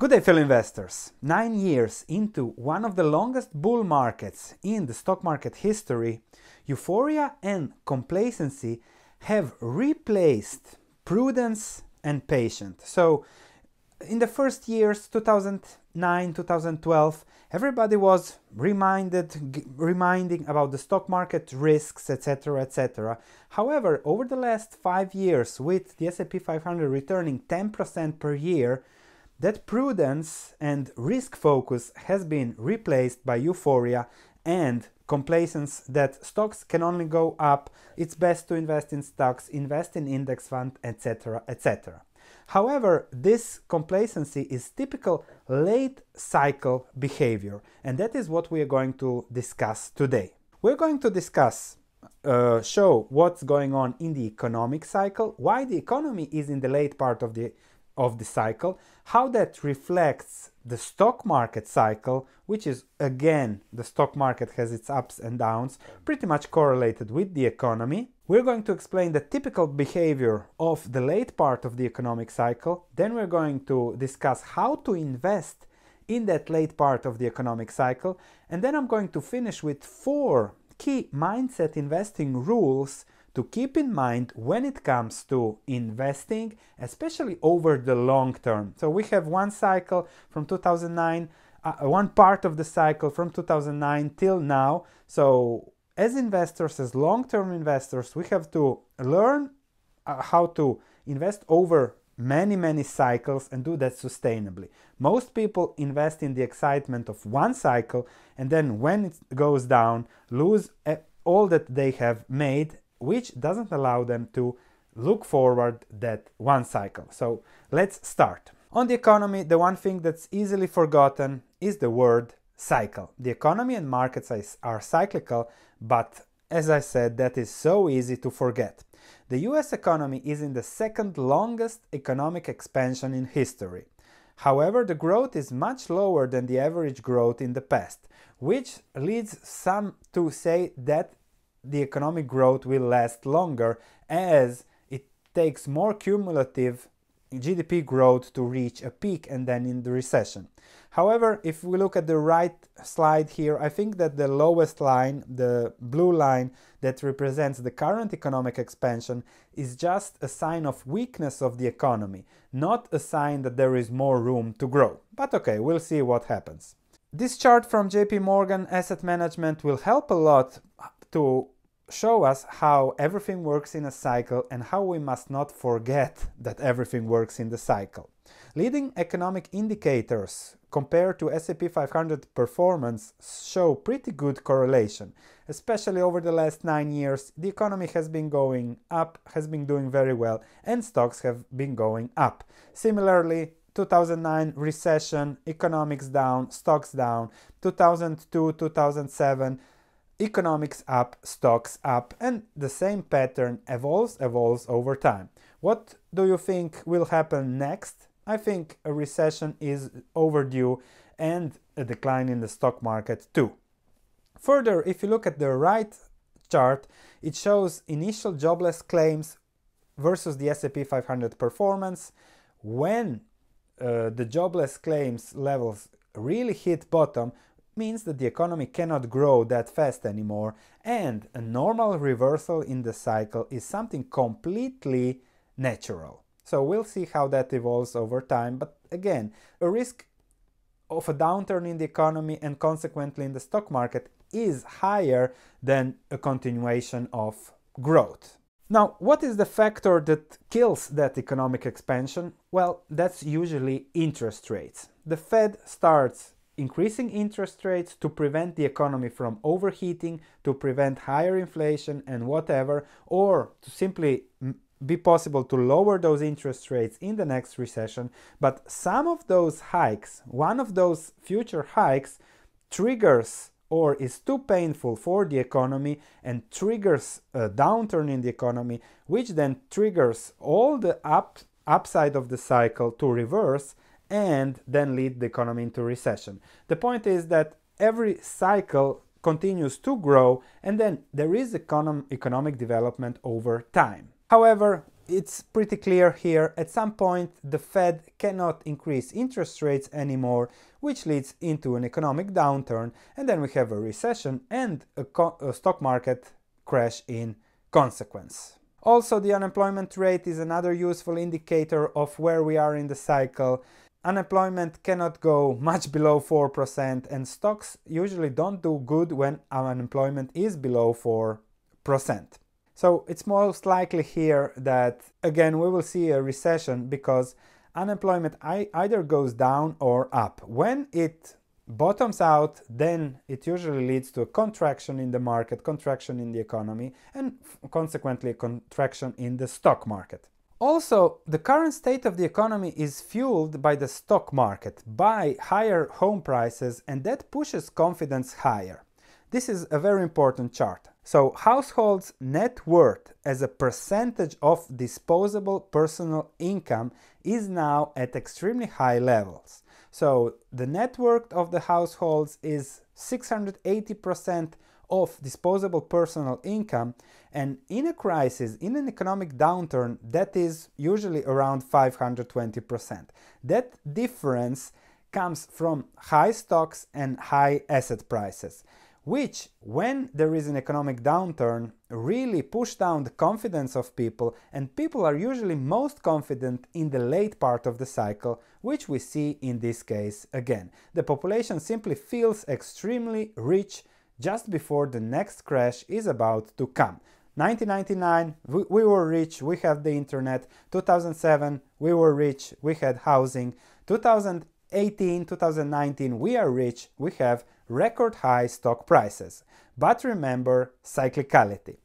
Good day, fellow investors. 9 years into one of the longest bull markets in the stock market history, euphoria and complacency have replaced prudence and patience. So in the first years, 2009, 2012, everybody was reminding about the stock market risks, etc., etc. However, over the last 5 years, with the S&P 500 returning 10% per year, that prudence and risk focus has been replaced by euphoria and complacency that stocks can only go up, it's best to invest in stocks, invest in index funds, etc., etc. However, this complacency is typical late cycle behavior, and that is what we are going to discuss today. We're going to discuss show what's going on in the economic cycle, why the economy is in the late part of the cycle, how that reflects the stock market cycle, which is again, the stock market has its ups and downs, pretty much correlated with the economy. We're going to explain the typical behavior of the late part of the economic cycle, then we're going to discuss how to invest in that late part of the economic cycle, and then I'm going to finish with 4 key mindset investing rules to keep in mind when it comes to investing, especially over the long term. So we have one cycle from 2009, one part of the cycle from 2009 till now. So as investors, as long-term investors, we have to learn how to invest over many cycles and do that sustainably. Most people invest in the excitement of one cycle and then when it goes down, lose all that they have made, which doesn't allow them to look forward that one cycle. So let's start. On the economy, the one thing that's easily forgotten is the word cycle. The economy and markets are cyclical, but as I said, that is so easy to forget. The US economy is in the second longest economic expansion in history. However, the growth is much lower than the average growth in the past, which leads some to say that the economic growth will last longer as it takes more cumulative GDP growth to reach a peak and then in the recession. However, if we look at the right slide here, I think that the lowest line, the blue line that represents the current economic expansion, is just a sign of weakness of the economy, not a sign that there is more room to grow. But okay, we'll see what happens. This chart from JP Morgan Asset Management will help a lot to show us how everything works in a cycle and how we must not forget that everything works in the cycle. Leading economic indicators compared to S&P 500 performance show pretty good correlation, especially over the last 9 years. The economy has been going up, has been doing very well, and stocks have been going up. Similarly, 2009 recession, economics down, stocks down, 2002, 2007, economics up, stocks up, and the same pattern evolves over time. What do you think will happen next? I think a recession is overdue and a decline in the stock market too. Further, if you look at the right chart, it shows initial jobless claims versus the S&P 500 performance. When the jobless claims levels really hit bottom, means that the economy cannot grow that fast anymore, and a normal reversal in the cycle is something completely natural. So we'll see how that evolves over time, but again, a risk of a downturn in the economy and consequently in the stock market is higher than a continuation of growth. Now, what is the factor that kills that economic expansion? Well, that's usually interest rates. The Fed starts increasing interest rates to prevent the economy from overheating, to prevent higher inflation and whatever, or to simply be possible to lower those interest rates in the next recession. But some of those hikes, one of those future hikes, triggers or is too painful for the economy and triggers a downturn in the economy, which then triggers all the upside of the cycle to reverse and then lead the economy into recession. The point is that every cycle continues to grow and then there is economic development over time. However, it's pretty clear here, at some point the Fed cannot increase interest rates anymore, which leads into an economic downturn, and then we have a recession and a stock market crash in consequence. Also, the unemployment rate is another useful indicator of where we are in the cycle. Unemployment cannot go much below 4%, and stocks usually don't do good when unemployment is below 4%. So it's most likely here that again we will see a recession, because unemployment either goes down or up. When it bottoms out, then it usually leads to a contraction in the market, contraction in the economy, and consequently a contraction in the stock market. Also, the current state of the economy is fueled by the stock market, by higher home prices, and that pushes confidence higher. This is a very important chart. So, households' net worth as a percentage of disposable personal income is now at extremely high levels. So the net worth of the households is 680% of disposable personal income, and in a crisis, in an economic downturn, that is usually around 520%. That difference comes from high stocks and high asset prices, which, when there is an economic downturn, really push down the confidence of people, and people are usually most confident in the late part of the cycle, which we see in this case again. The population simply feels extremely rich just before the next crash is about to come. 1999, we were rich, we had the internet. 2007, we were rich, we had housing. 2018, 2019, we are rich, we have record high stock prices. But remember cyclicality.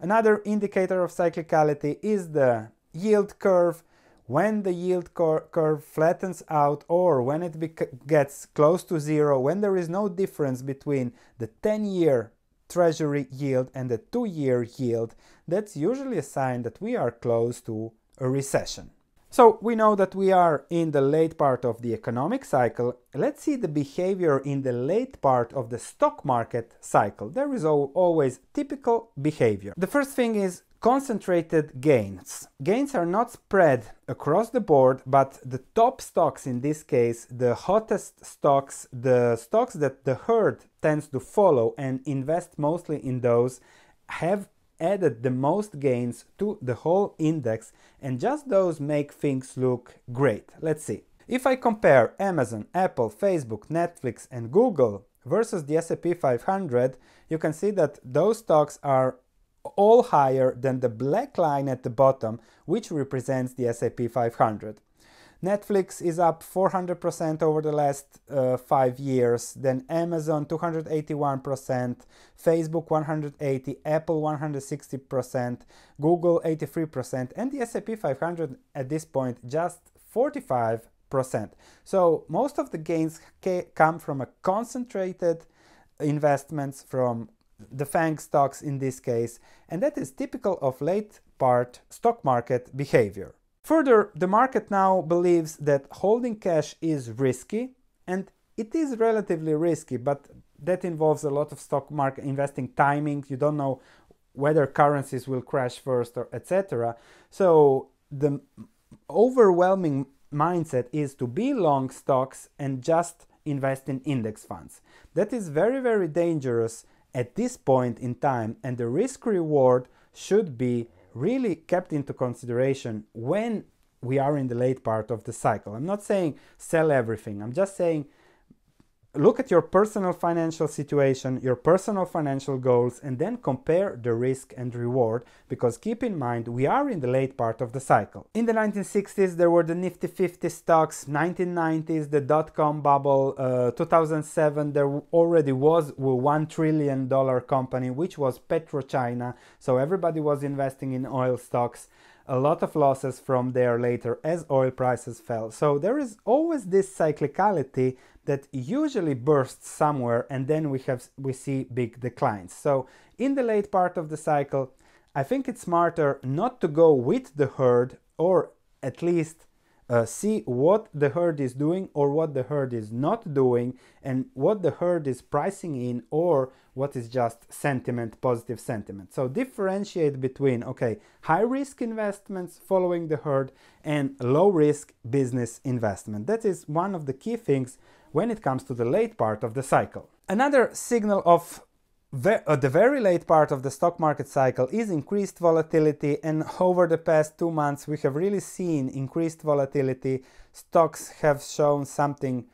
Another indicator of cyclicality is the yield curve. When the yield curve flattens out, or when it gets close to zero, when there is no difference between the 10-year treasury yield and the 2-year yield, that's usually a sign that we are close to a recession. So we know that we are in the late part of the economic cycle. Let's see the behavior in the late part of the stock market cycle. There is always typical behavior. The first thing is concentrated gains. Gains are not spread across the board, but the top stocks, in this case, the hottest stocks, the stocks that the herd tends to follow and invest mostly in those, have added the most gains to the whole index, and just those make things look great. Let's see. If I compare Amazon, Apple, Facebook, Netflix and Google versus the S&P 500, you can see that those stocks are all higher than the black line at the bottom, which represents the S&P 500. Netflix is up 400% over the last 5 years, then Amazon 281%, Facebook 180%, Apple 160%, Google 83%, and the S&P 500 at this point just 45%. So most of the gains come from a concentrated investments from the FANG stocks in this case, and that is typical of late part stock market behavior. Further, the market now believes that holding cash is risky, and it is relatively risky, but that involves a lot of stock market investing timing. You don't know whether currencies will crash first or etc. So the overwhelming mindset is to be long stocks and just invest in index funds. That is very, very dangerous at this point in time, and the risk reward should be really kept into consideration when we are in the late part of the cycle. I'm not saying sell everything. I'm just saying look at your personal financial situation, your personal financial goals, and then compare the risk and reward, because keep in mind we are in the late part of the cycle. In the 1960s there were the Nifty 50 stocks, 1990s the dot-com bubble, 2007 there already was a $1 trillion company, which was PetroChina, so everybody was investing in oil stocks. A lot of losses from there later as oil prices fell. So there is always this cyclicality that usually bursts somewhere, and then we see big declines. So in the late part of the cycle, I think it's smarter not to go with the herd, or at least see what the herd is doing or what the herd is not doing, and what the herd is pricing in or what is just sentiment, positive sentiment. So differentiate between, okay, high risk investments following the herd and low risk business investment. That is one of the key things when it comes to the late part of the cycle. Another signal of the very late part of the stock market cycle is increased volatility, and over the past 2 months we have really seen increased volatility. Stocks have shown something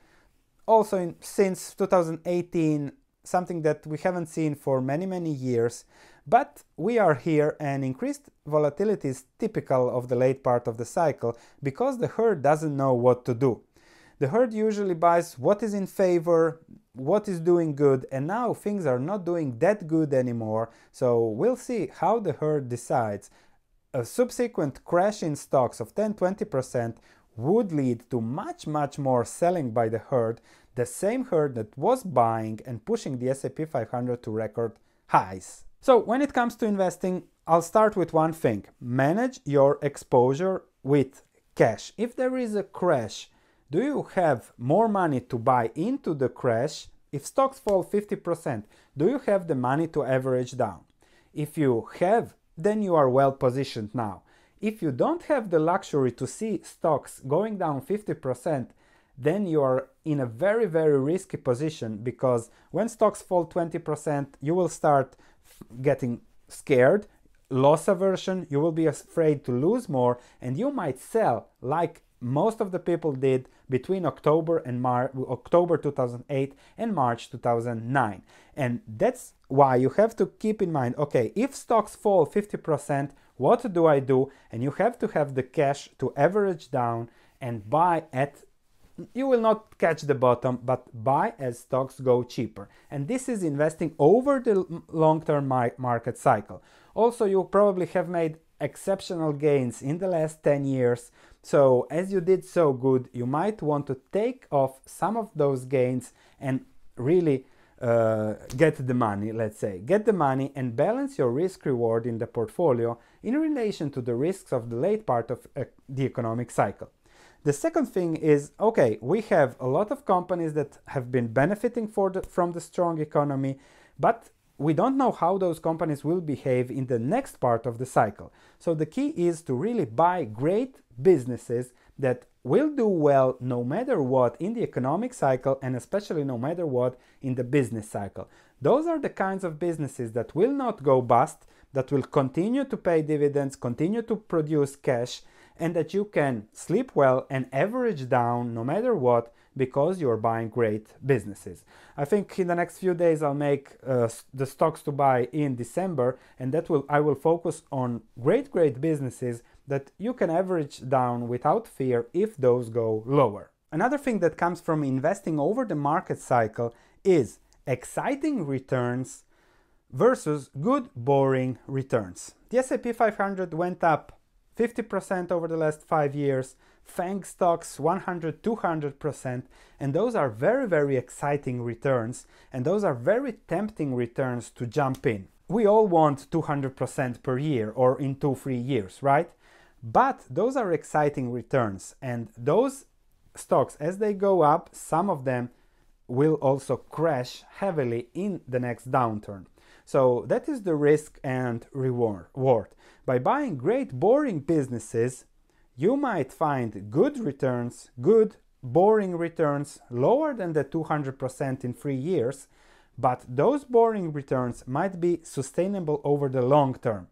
also since 2018, something that we haven't seen for many years, but we are here, and increased volatility is typical of the late part of the cycle because the herd doesn't know what to do. The herd usually buys what is in favor, what is doing good, and now things are not doing that good anymore, so we'll see how the herd decides. A subsequent crash in stocks of 10–20% would lead to much more selling by the herd, the same herd that was buying and pushing the S&P 500 to record highs. So when it comes to investing, I'll start with one thing: manage your exposure with cash. If there is a crash, do you have more money to buy into the crash? If stocks fall 50%, do you have the money to average down? If you have, then you are well positioned now. If you don't have the luxury to see stocks going down 50%, then you are in a very risky position, because when stocks fall 20%, you will start getting scared, loss aversion, you will be afraid to lose more, and you might sell like most of the people did between October 2008 and March 2009. And that's why you have to keep in mind, okay, if stocks fall 50%, what do I do? And you have to have the cash to average down and buy at, you will not catch the bottom, but buy as stocks go cheaper. And this is investing over the long-term market cycle. Also, you probably have made exceptional gains in the last 10 years. So as you did so good, you might want to take off some of those gains and really get the money, let's say. Get the money and balance your risk reward in the portfolio in relation to the risks of the late part of the economic cycle. The second thing is, okay, we have a lot of companies that have been benefiting from the strong economy, but we don't know how those companies will behave in the next part of the cycle. So the key is to really buy great businesses that will do well no matter what in the economic cycle, and especially no matter what in the business cycle. Those are the kinds of businesses that will not go bust, that will continue to pay dividends, continue to produce cash, and that you can sleep well and average down no matter what, because you're buying great businesses. I think in the next few days I'll make the stocks to buy in December, and that I will focus on great businesses that you can average down without fear if those go lower. Another thing that comes from investing over the market cycle is exciting returns versus good boring returns. The S&P 500 went up 50% over the last 5 years, FANG stocks 100, 200%, and those are very exciting returns, and those are very tempting returns to jump in. We all want 200% per year or in 2–3 years, right? But those are exciting returns, and those stocks, as they go up, some of them will also crash heavily in the next downturn. So that is the risk and reward. By buying great boring businesses, you might find good returns, good boring returns, lower than the 200% in 3 years, but those boring returns might be sustainable over the long term.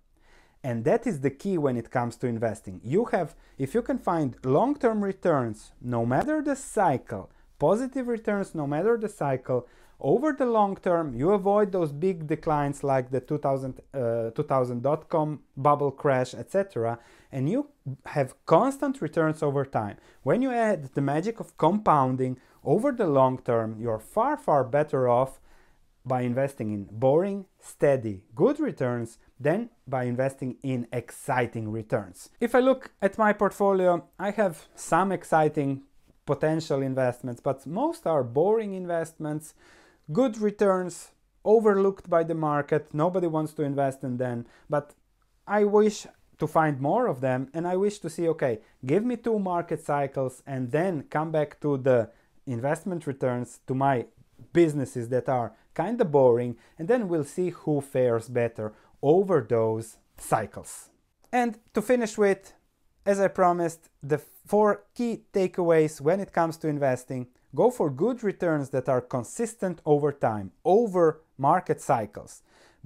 And that is the key when it comes to investing. If you can find long-term returns, no matter the cycle, positive returns no matter the cycle, over the long term, you avoid those big declines like the 2000 dot-com bubble crash, etc. And you have constant returns over time. When you add the magic of compounding over the long term, you're far better off by investing in boring, steady, good returns than by investing in exciting returns. If I look at my portfolio, I have some exciting potential investments, but most are boring investments. Good returns, overlooked by the market, nobody wants to invest in them, but I wish to find more of them, and I wish to see, okay, give me 2 market cycles and then come back to the investment returns, to my businesses that are kind of boring, and then we'll see who fares better over those cycles. And to finish with, as I promised, the 4 key takeaways when it comes to investing: go for good returns that are consistent over time, over market cycles.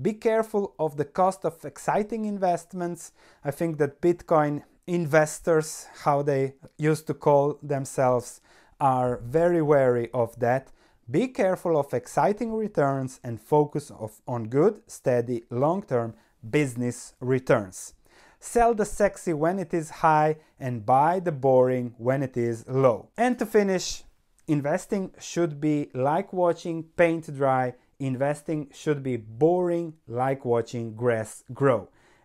Be careful of the cost of exciting investments. I think that Bitcoin investors, how they used to call themselves, are very wary of that. Be careful of exciting returns and focus on good, steady, long-term business returns. Sell the sexy when it is high and buy the boring when it is low. And to finish, investing should be like watching paint dry. Investing should be boring, like watching grass grow.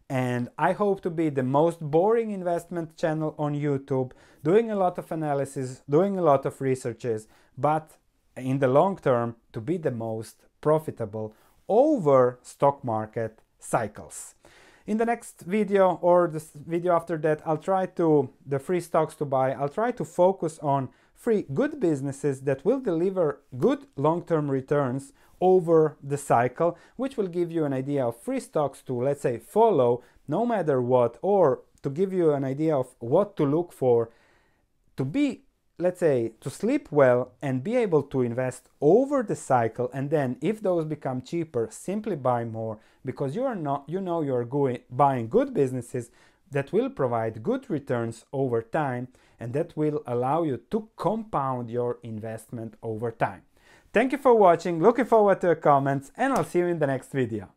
And I hope to be the most boring investment channel on YouTube, doing a lot of analysis, doing a lot of researches, but in the long term to be the most profitable over stock market cycles. In the next video or the video after that, I'll try to, the free stocks to buy, I'll try to focus on free good businesses that will deliver good long-term returns over the cycle, which will give you an idea of free stocks to, let's say, follow no matter what, or to give you an idea of what to look for to be, let's say, to sleep well and be able to invest over the cycle, and then if those become cheaper, simply buy more, because you are not, you know, you're buying good businesses that will provide good returns over time, and that will allow you to compound your investment over time. Thank you for watching, looking forward to your comments, and I'll see you in the next video.